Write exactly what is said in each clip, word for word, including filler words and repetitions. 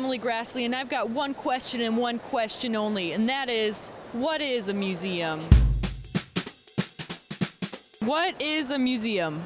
Emily Graslie, and I've got one question and one question only, and that is, what is a museum? What is a museum?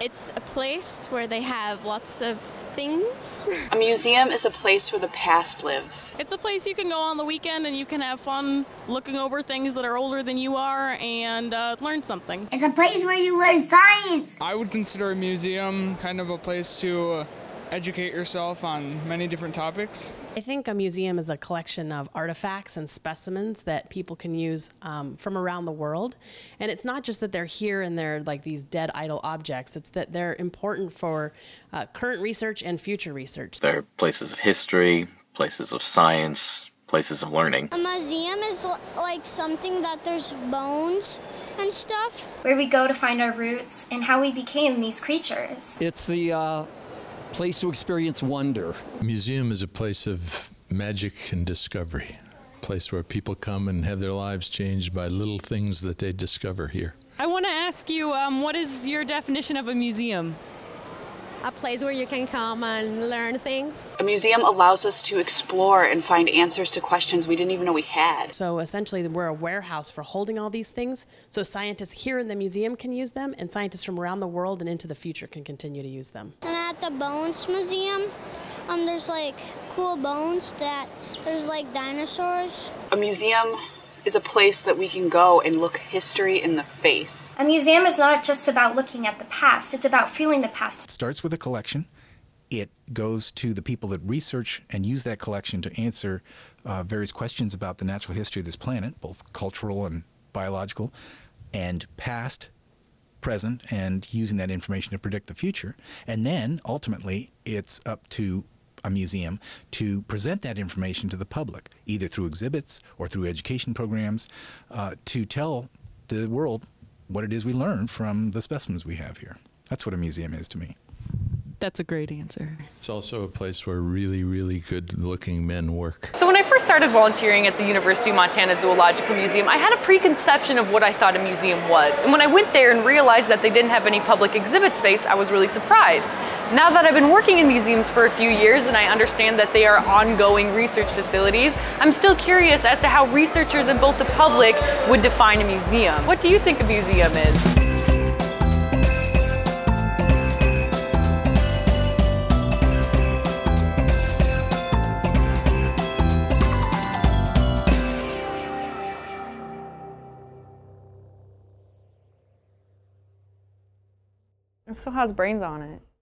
It's a place where they have lots of things. A museum is a place where the past lives. It's a place you can go on the weekend and you can have fun looking over things that are older than you are and uh, learn something. It's a place where you learn science. I would consider a museum kind of a place to uh, educate yourself on many different topics. I think a museum is a collection of artifacts and specimens that people can use um, from around the world. And it's not just that they're here and they're like these dead idle objects, it's that they're important for uh, current research and future research. They're places of history, places of science, places of learning. A museum is like something that there's bones and stuff. Where we go to find our roots and how we became these creatures. It's the uh, place to experience wonder. A museum is a place of magic and discovery, a place where people come and have their lives changed by little things that they discover here. I want to ask you, um, what is your definition of a museum? A place where you can come and learn things. A museum allows us to explore and find answers to questions we didn't even know we had. So essentially we're a warehouse for holding all these things, so scientists here in the museum can use them, and scientists from around the world and into the future can continue to use them. And at the Bones Museum, um, there's like cool bones that there's like dinosaurs. A museum is a place that we can go and look history in the face. A museum is not just about looking at the past, it's about feeling the past. It starts with a collection. It goes to the people that research and use that collection to answer uh, various questions about the natural history of this planet, both cultural and biological, and past, present, and using that information to predict the future. And then, ultimately, it's up to a museum to present that information to the public, either through exhibits or through education programs, uh, to tell the world what it is we learn from the specimens we have here. That's what a museum is to me. That's a great answer. It's also a place where really, really good-looking men work. So when I first started volunteering at the University of Montana Zoological Museum, I had a preconception of what I thought a museum was. And when I went there and realized that they didn't have any public exhibit space, I was really surprised. Now that I've been working in museums for a few years and I understand that they are ongoing research facilities, I'm still curious as to how researchers and both the public would define a museum. What do you think a museum is? It still has brains on it.